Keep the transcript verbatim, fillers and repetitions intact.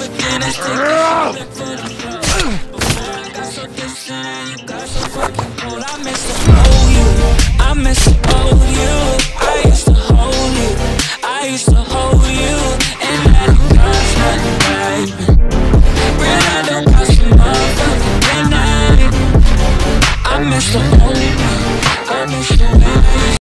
I miss the whole you, I miss